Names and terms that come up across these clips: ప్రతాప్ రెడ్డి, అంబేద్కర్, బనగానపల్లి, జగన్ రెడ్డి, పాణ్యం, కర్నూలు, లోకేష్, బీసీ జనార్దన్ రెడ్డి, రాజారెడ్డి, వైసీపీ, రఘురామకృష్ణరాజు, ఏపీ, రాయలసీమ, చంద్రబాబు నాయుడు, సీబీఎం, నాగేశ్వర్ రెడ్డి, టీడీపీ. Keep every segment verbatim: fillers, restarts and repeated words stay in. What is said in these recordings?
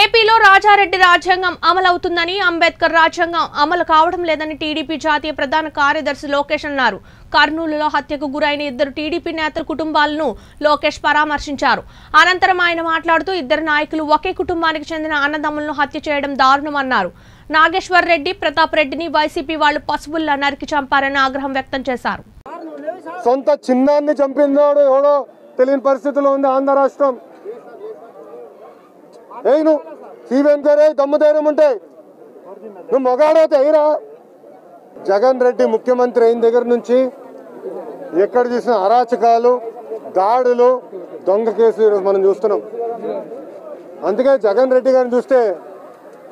ఏపీలో రాజారెడ్డి రాజ్యాంగం అమలవుతుందని అంబేద్కర్ రాజ్యాంగం అమలు కావడం లేదని టీడీపీ జాతీయ ప్రధాన కార్యదర్శి లోకేష్ అన్నారు. కర్నూలులో హత్యకు గురైన ఇద్దరు టీడీపీ నేతల కుటుంబాలను లోకేష్ పరామర్శించారు. అనంతరం ఆయన మాట్లాడుతూ ఇద్దరు నాయకులు ఒకే కుటుంబానికి చెందిన అన్నదమ్ములను హత్య చేయడం దారుణమన్నారు. నాగేశ్వర్ రెడ్డి, ప్రతాప్ రెడ్డిని వైసీపీ వాళ్ళు పశువుల్లా నరికి చంపారని ఆగ్రహం వ్యక్తం చేశారు. సొంత చిన్నాన్ని చంపినాడు ఎవడో తెలియని పరిస్థితుల్లో ఉంది ఆంధ్ర రాష్ట్రం. ఏను సీబీఎం గారే దమ్ము ధైర్యం ఉంటే నువ్వు మొగాడైతే అయిరా. జగన్ రెడ్డి ముఖ్యమంత్రి అయిన దగ్గర నుంచి ఎక్కడ చూసిన అరాచకాలు, దాడులు, దొంగ కేసులు ఈరోజు మనం చూస్తున్నాం. అందుకే జగన్ రెడ్డి గారిని చూస్తే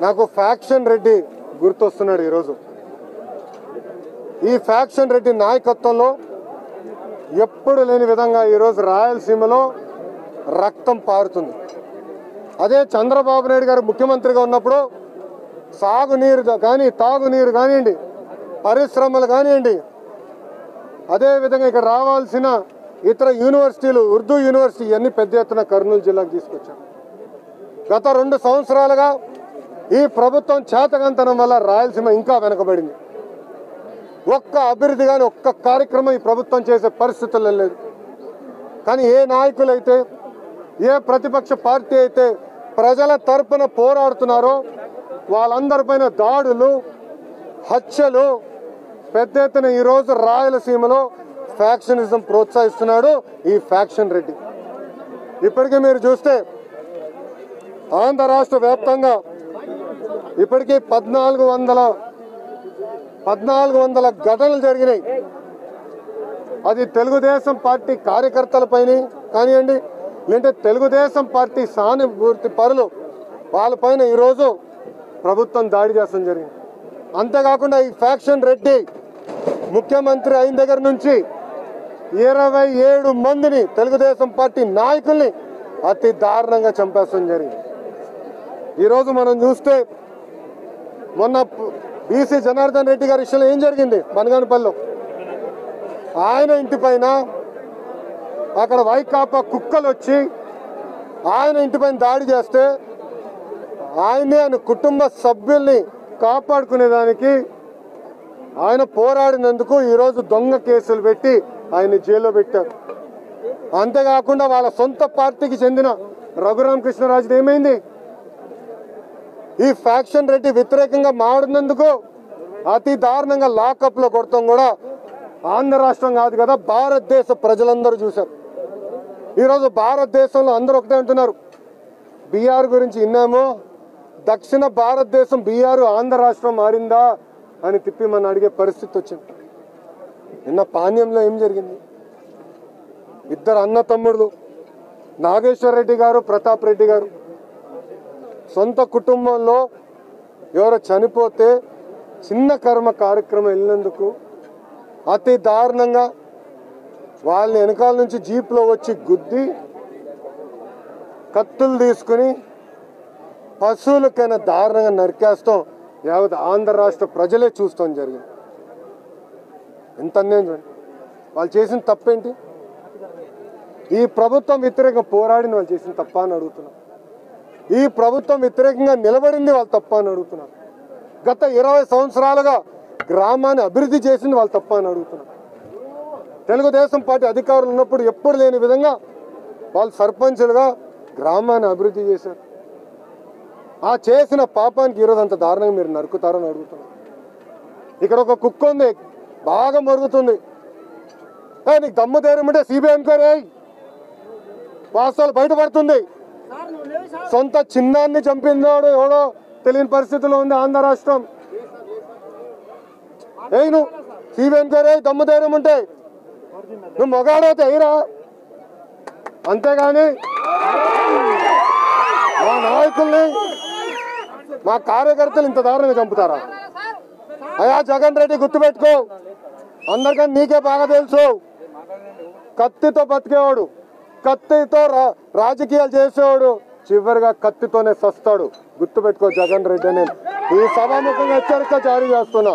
నాకు ఫ్యాక్షన్ రెడ్డి గుర్తొస్తున్నాడు. ఈరోజు ఈ ఫ్యాక్షన్ రెడ్డి నాయకత్వంలో ఎప్పుడు లేని విధంగా ఈరోజు రాయలసీమలో రక్తం పారుతుంది. అదే చంద్రబాబు నాయుడు గారు ముఖ్యమంత్రిగా ఉన్నప్పుడు సాగునీరు కానీ, తాగునీరు కానివ్వండి, పరిశ్రమలు కానివ్వండి, అదేవిధంగా ఇక్కడ రావాల్సిన ఇతర యూనివర్సిటీలు, ఉర్దూ యూనివర్సిటీ ఇవన్నీ పెద్ద ఎత్తున కర్నూలు జిల్లాకు తీసుకొచ్చారు. గత రెండు సంవత్సరాలుగా ఈ ప్రభుత్వం చేతగంతనం వల్ల రాయలసీమ ఇంకా వెనకబడింది. ఒక్క అభివృద్ధి కానీ, ఒక్క కార్యక్రమం ఈ ప్రభుత్వం చేసే పరిస్థితుల్లో లేదు. కానీ ఏ నాయకులైతే, ఏ ప్రతిపక్ష పార్టీ అయితే ప్రజల తరపున పోరాడుతున్నారో వాళ్ళందరిపైన దాడులు, హత్యలు పెద్ద ఎత్తున ఈరోజు రాయలసీమలో ఫ్యాక్షనిజం ప్రోత్సహిస్తున్నాడు ఈ ఫ్యాక్షన్ రెడ్డి. ఇప్పటికే మీరు చూస్తే ఆంధ్ర రాష్ట్ర వ్యాప్తంగా ఇప్పటికీ పద్నాలుగు వందల పద్నాలుగు వందల ఘటనలు జరిగినాయి. అది తెలుగుదేశం పార్టీ కార్యకర్తలపైన కానివ్వండి, లేదంటే తెలుగుదేశం పార్టీ సానుభూతి పరులు వాళ్ళపైన ఈరోజు ప్రభుత్వం దాడి చేస్తాం జరిగింది. అంతేకాకుండా ఈ ఫ్యాక్షన్ రెడ్డి ముఖ్యమంత్రి అయిన దగ్గర నుంచి ఇరవై ఏడు మందిని తెలుగుదేశం పార్టీ నాయకుల్ని అతి దారుణంగా చంపేస్తాం జరిగింది. ఈరోజు మనం చూస్తే మొన్న బీసీ జనార్దన్ రెడ్డి గారి విషయంలో ఏం జరిగింది, బనగానపల్లిలో ఆయన ఇంటి పైన అక్కడ వైకాపా కుక్కలు వచ్చి ఆయన ఇంటిపైన దాడి చేస్తే ఆయనే ఆయన కుటుంబ సభ్యుల్ని కాపాడుకునేదానికి ఆయన పోరాడినందుకు ఈరోజు దొంగ కేసులు పెట్టి ఆయన్ని జైల్లో పెట్టారు. అంతేకాకుండా వాళ్ళ సొంత పార్టీకి చెందిన రఘురామకృష్ణరాజుది ఏమైంది, ఈ ఫ్యాక్షన్ రెడ్డి వ్యతిరేకంగా మాడినందుకు అతి దారుణంగా లాకప్లో కొడతాం కూడా ఆంధ్ర రాష్ట్రం కాదు కదా భారతదేశ ప్రజలందరూ చూశారు. ఈరోజు భారతదేశంలో అందరూ ఒకటే అంటున్నారు, బీఆర్ గురించి విన్నాము, దక్షిణ భారతదేశం బీఆర్ ఆంధ్ర రాష్ట్రం మారిందా అని తిప్పి మనం అడిగే పరిస్థితి వచ్చింది. నిన్న పాణ్యంలో ఏం జరిగింది, ఇద్దరు అన్న తమ్ముళ్ళు నాగేశ్వర రెడ్డి గారు, ప్రతాప్ రెడ్డి గారు సొంత కుటుంబంలో ఎవరో చనిపోతే చిన్న కర్మ కార్యక్రమం వెళ్ళినందుకు అతి దారుణంగా వాళ్ళని వెనకాల నుంచి జీప్లో వచ్చి గుద్ది కత్తులు తీసుకుని పశువులకైనా దారుణంగా నరికేస్తాం యావత్ ఆంధ్ర రాష్ట్ర ప్రజలే చూస్తాం జరిగింది. ఎంత అన్యాయం చూడండి. వాళ్ళు చేసిన తప్పేంటి, ఈ ప్రభుత్వం వ్యతిరేకంగా పోరాడిన వాళ్ళు చేసిన తప్ప అని అడుగుతున్నారు. ఈ ప్రభుత్వం వ్యతిరేకంగా నిలబడింది వాళ్ళు తప్ప అని అడుగుతున్నారు. గత ఇరవై సంవత్సరాలుగా గ్రామాన్ని అభివృద్ధి చేసింది వాళ్ళు తప్ప అని అడుగుతున్నారు. తెలుగుదేశం పార్టీ అధికారులు ఉన్నప్పుడు ఎప్పుడు లేని విధంగా వాళ్ళు సర్పంచులుగా గ్రామాన్ని అభివృద్ధి చేశారు. ఆ చేసిన పాపానికి ఈరోజు అంత దారుణంగా మీరు నరుకుతారని అడుగుతున్నారు. ఇక్కడ ఒక కుక్క ఉంది, బాగా మరుగుతుంది. నీకు దమ్ము ధైర్యం అంటే సీబీఎం గారే వాస్తవాలు బయటపడుతుంది. సొంత చిన్నాన్ని చంపినాడు ఎవడో తెలియని పరిస్థితుల్లో ఉంది ఆంధ్ర రాష్ట్రం. ఏను సీబీఎం గారే దమ్ము ధైర్యం ఉంటే నువ్వు మొగాడైతే అయిరా. అంతేగాని మా నాయకుల్ని, మా కార్యకర్తలు ఇంత దారుణంగా చంపుతారా? అయ్యా జగన్ రెడ్డి గుర్తుపెట్టుకో, అందరికన్నా నీకే బాగా తెలుసు. కత్తితో బతికేవాడు, కత్తితో రాజకీయాలు చేసేవాడు చివరిగా కత్తితోనే సస్తాడు. గుర్తుపెట్టుకో జగన్ రెడ్డి అని ఈ సభాముఖంగా హెచ్చరిక జారీ చేస్తున్నా.